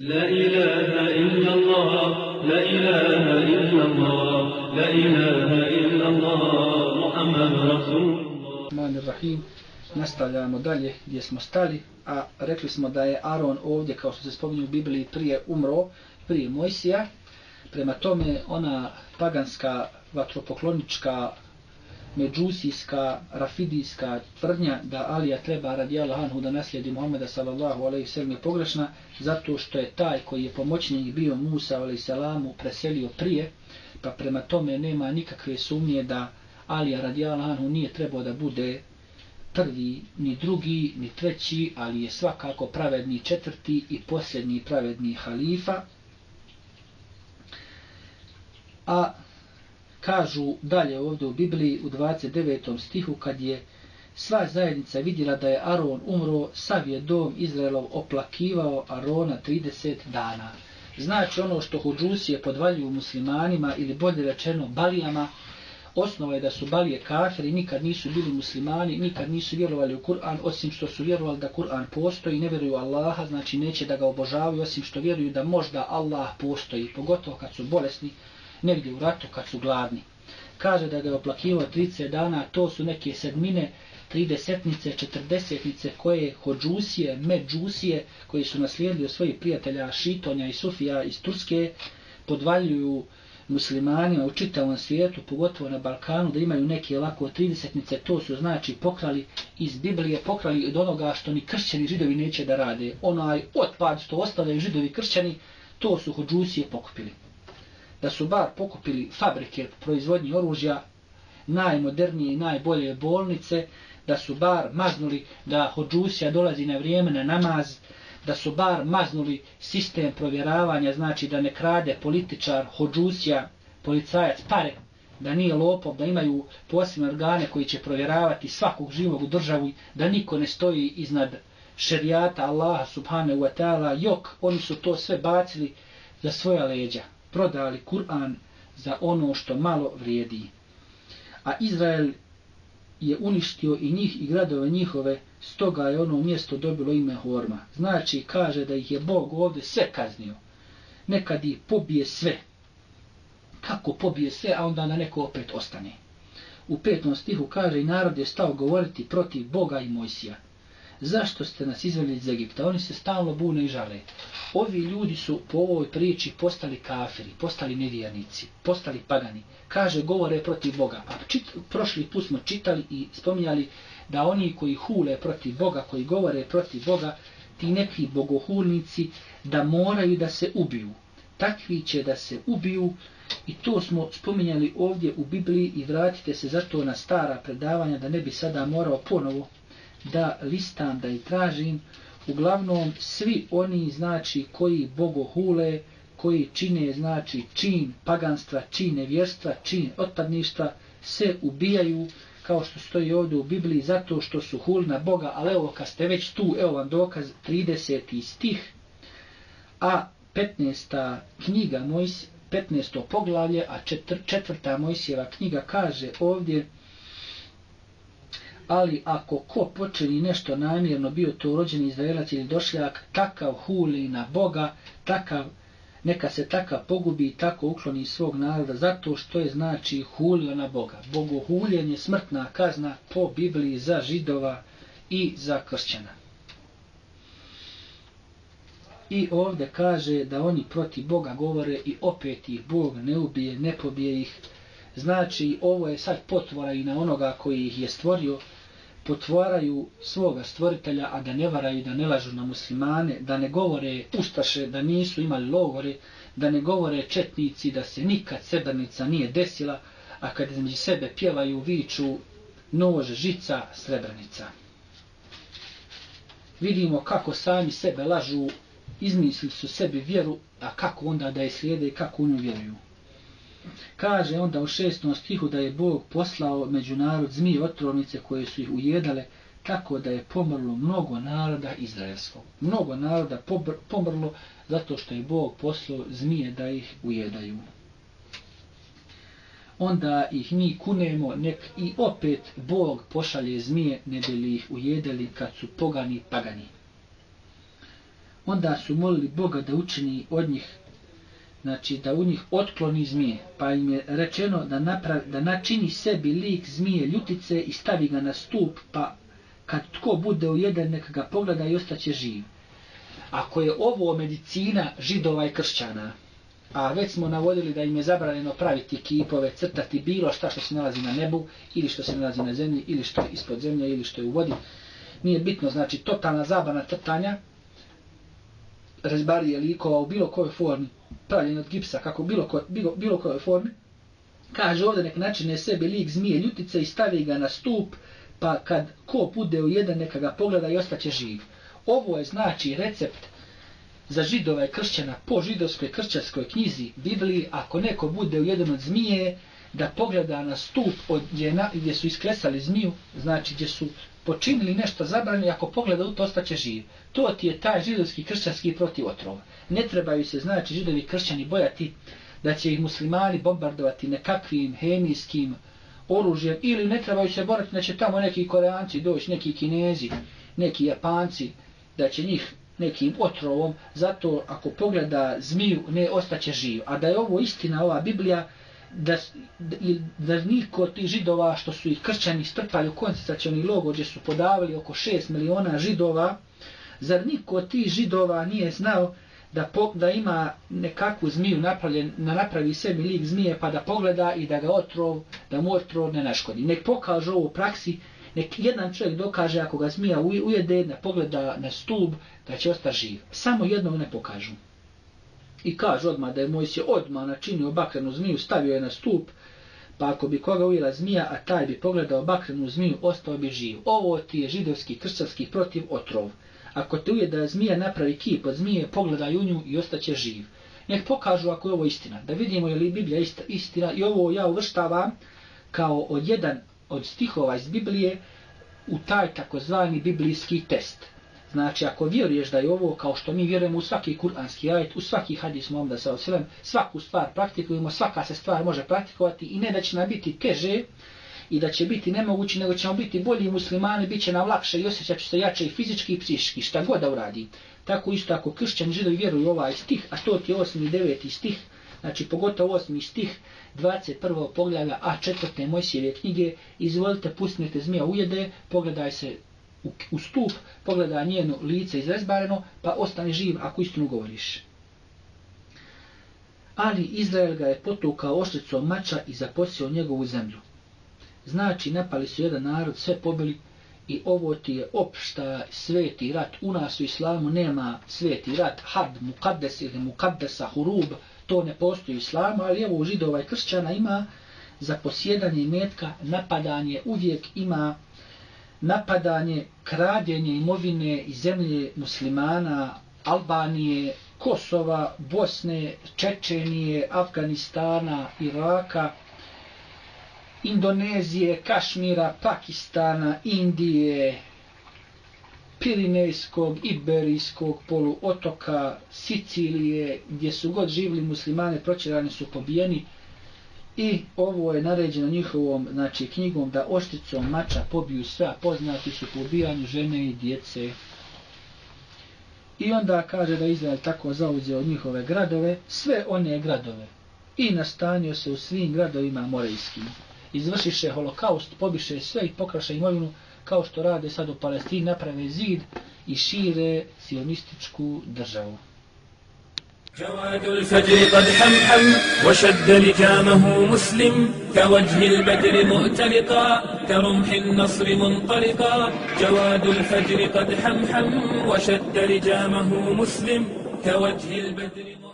لا إله إلا الله، لا إله إلا الله، لا إله إلا الله، محمد رسول الله. Nastavljamo dalje gdje smo stali, a rekli smo da je Aron ovdje, kao što se spominje u Bibliji, prije umro, prije Mojsija. Prema tome ona paganska, vatropoklonička, međusijska, rafidijska tvrdnja da Alija treba radijallahu anhu da naslijedi Muhameda sallallahu alejhi ve sellem je pogrešna, zato što je taj koji je pomoćnik bio Musa alejhi selamu preselio prije, pa prema tome nema nikakve sumnje da Alija radijallahu anhu nije trebao da bude prvi, ni drugi, ni treći, ali je svakako pravedni četvrti i posljednji pravedni halifa. A kažu dalje ovdje u Bibliji u 29. stihu, kad je sva zajednica vidjela da je Aron umro, sav je dom Izraelov oplakivao Arona 30 dana. Znači ono što Hudžusije podvaljuju muslimanima, ili bolje rečeno Balijama, osnova je da su Balije kafiri, nikad nisu bili muslimani, nikad nisu vjerovali u Kur'an, osim što su vjerovali da Kur'an postoji, ne vjeruju Allaha, znači neće da ga obožavaju, osim što vjeruju da možda Allah postoji, pogotovo kad su bolesni, negdje u ratu, kad su gladni. Kaže da ga je oplakivao 30 dana, to su neke sedmine, 30-nice, 40-nice koje Hođusije, Međusije, koji su naslijedili od svojih prijatelja Šitonja i Sufija iz Turske, podvaljuju muslimanima u čitavom svijetu, pogotovo na Balkanu, da imaju neke lako 30-nice, to su znači pokrali iz Biblije, pokrali od onoga što ni kršćani Židovi neće da rade. Onaj otpad što ostavljaju Židovi kršćani, to su Hođusije pokupili. Da su bar pokupili fabrike proizvodnje oružja, najmodernije i najbolje bolnice, da su bar maznuli da Hođusija dolazi na vrijeme na namaz, da su bar maznuli sistem provjeravanja, znači da ne krade političar Hođusija, policajac pare, da nije lopov, da imaju posebne organe koji će provjeravati svakog živog u državi, da niko ne stoji iznad šerijata Allaha subhanahu wa ta'ala. Oni su to sve bacili za svoja leđa. Prodali Kur'an za ono što malo vrijedi. A Izrael je uništio i njih i gradove njihove, stoga je ono mjesto dobilo ime Horma. Znači, kaže da ih je Bog ovdje sve kaznio. Nekad ih pobije sve. Kako pobije sve, a onda na neko opet ostane. U 5. stihu kaže, i narod je stao govoriti protiv Boga i Mojsija. Zašto ste nas izveli iz Egipta? Oni se stalno bune i žale. Ovi ljudi su po ovoj priči postali kafiri, postali nevjernici, postali pagani. Kaže, govore protiv Boga. A prošli put smo čitali i spominjali da oni koji hule protiv Boga, koji govore protiv Boga, ti neki bogohulnici, da moraju da se ubiju. Takvi će da se ubiju, i to smo spominjali ovdje u Bibliji, i vratite se zato na stara predavanja da ne bi sada morao ponovo da listam, da i tražim. Uglavnom, svi oni, znači, koji bogohule, koji čine, znači, čin paganstva, čin nevjerstva, čin otpadništva, se ubijaju, kao što stoji ovdje u Bibliji, zato što su hul na Boga. Ali evo, kad ste već tu, evo vam dokaz, 30. stih, a 15. knjiga Mojsijeva, 15. poglavlje, a 4. Mojsijeva knjiga kaže ovdje, ali ako ko počini nešto namjerno, bio to rođeni Izraelac ili došljak, takav huli na Boga, neka se takav pogubi i tako ukloni svog naroda, zato što je, znači, hulio na Boga. Bogohuljenje je smrtna kazna po Bibliji za Židova i za kršćana. I ovdje kaže da oni protiv Boga govore i opet ih Bog ne ubije, ne pobije ih. Znači, ovo je sad potvora i na onoga koji ih je stvorio. Potvaraju svoga stvoritelja, a da ne varaju, da ne lažu na muslimane, da ne govore ustaše, da nisu imali logore, da ne govore četnici, da se nikad Srebrenica nije desila, a kad između sebe pjevaju, viču, nož, žica, Srebrenica. Vidimo kako sami sebe lažu, izmislili su sebi vjeru, a kako onda da je slijede i kako u nju vjeruju. Kaže onda u 6. stihu da je Bog poslao među narod zmije otrovnice koje su ih ujedale, tako da je pomrlo mnogo naroda izraelskog. Mnogo naroda pomrlo zato što je Bog poslao zmije da ih ujedaju. Onda ih mi kunemo, nek i opet Bog pošalje zmije ne bi li ih ujedali kad su pogani. onda su molili Boga da učini od njih, znači da u njih otkloni zmije, pa im je rečeno da načini sebi lik zmije ljutice i stavi ga na stup, pa kad tko bude ujeden nek ga pogleda i ostaće živ. Ako je ovo medicina židova i kršćana, a već smo navodili da im je zabranjeno praviti kipove, crtati bilo šta što se nalazi na nebu, ili što se nalazi na zemlji, ili što je ispod zemlje, ili što je u vodi, nije bitno, znači totalna zabrana crtanja, rezbarije likova u bilo kojoj formi, pravljen od gipsa, kako bilo kojoj formi, kaže ovdje nek načine sebi lik zmije ljutice i stavi ga na stup, pa kad ko bude ujeden neka ga pogleda i ostaće živ. Ovo je znači recept za židova i kršćana po židovskoj kršćanskoj knjizi Bibliji, ako neko bude ujeden od zmije, da pogleda na stup gdje su isklesali zmiju, znači gdje su počinili nešto zabrano, ako pogleda u to ostaće živ. To ti je taj židovski kršćanski protivotrov. Ne trebaju se, znači, židovi kršćani bojati da će ih muslimani bombardovati nekakvim hemijskim oružjem, ili ne trebaju se borati da će tamo neki Koreanci doći, neki Kinezi, neki Japanci, da će njih nekim otrovom, zato ako pogleda zmiju ne ostaće živ. A da je ovo istina, ova Biblija, da niko od tih židova što su ih kršćani strpali u koncentracioni logor gdje su podavili oko 6 miliona židova, zar niko od tih židova nije znao da ima nekakvu zmiju napravi sebi lik zmije pa da pogleda i da ga otrov, da mu otrov ne naškodi. Nek pokaže ovo u praksi, nek jedan čovjek dokaže ako ga zmija ujede, da pogleda na stub, da će ostati živ. Samo jednog ne pokažu. I kaže odmah da je Mojsije odmah načinio bakrenu zmiju, stavio je na stup, pa ako bi koga ujela zmija, a taj bi pogledao bakrenu zmiju, ostao bi živ. Ovo ti je židovski kršćanski protiv otrov. Ako te ujeda zmija, napravi kip od zmije, pogledaj u nju i ostaće živ. Nek pokažu ako je ovo istina. Da vidimo je li Biblija istina, i ovo ja uvrštavam kao jedan od stihova iz Biblije u taj takozvani biblijski test. Znači, ako vjeruješ da je ovo, kao što mi vjerujemo u svaki kuranski ajet, u svaki hadis Muhameda sallallahu alejhi ve sellem, svaku stvar praktikujemo, svaka se stvar može praktikovati i ne da će nam biti teže i da će biti nemoguće, nego ćemo biti bolji muslimani, bit će nam lakše i osjećat će se jače i fizički i psihički, šta god da uradi. Tako isto ako kršćani židovi vjeruju ovaj stih, a to ti je 8. i 9. stih, znači pogotovo 8. stih 21. poglavlja A4. Mojsijeve knjige, izvolite, pustite zmija ujede, pogledaj se u stup, pogleda njeno lice izrezbareno, pa ostane živ ako istinu govoriš. Ali Izrael ga je potukao oštricom mača i zaposjeo njegovu zemlju. Znači, napali su jedan narod, sve pobili, i ovo ti je opšta sveti rat. U nas u islamu nema sveti rat, had, mukaddes ili mukaddesa, hurub, to ne postoji u islamu, ali evo u židova i kršćana ima zaposjedanje imetka, napadanje, uvijek ima napadanje, kradenje imovine i zemlje muslimana, Albanije, Kosova, Bosne, Čečenije, Afganistana, Iraka, Indonezije, Kašmira, Pakistana, Indije, Pirinejskog, Iberijskog poluotoka, Sicilije, gdje su god živjeli muslimane, protjerani su, pobijeni. I ovo je naređeno njihovom, znači, knjigom da oštricom mača pobiju sve, poznati su po ubijanju žene i djece. I onda kaže da Izrael tako zauzeo njihove gradove, sve one gradove, i nastanio se u svim gradovima amorejskim. Izvršiše holokaust, pobiše sve i pokraše imovinu, kao što rade sad u Palestini, naprave zid i šire sionističku državu. جواد الفجر قد حمحم وشد لكامه مسلم كوجه البدر مؤتلقا كرمح النصر منطلقا جواد الفجر قد حمحم وشد لكامه مسلم كوجه البدر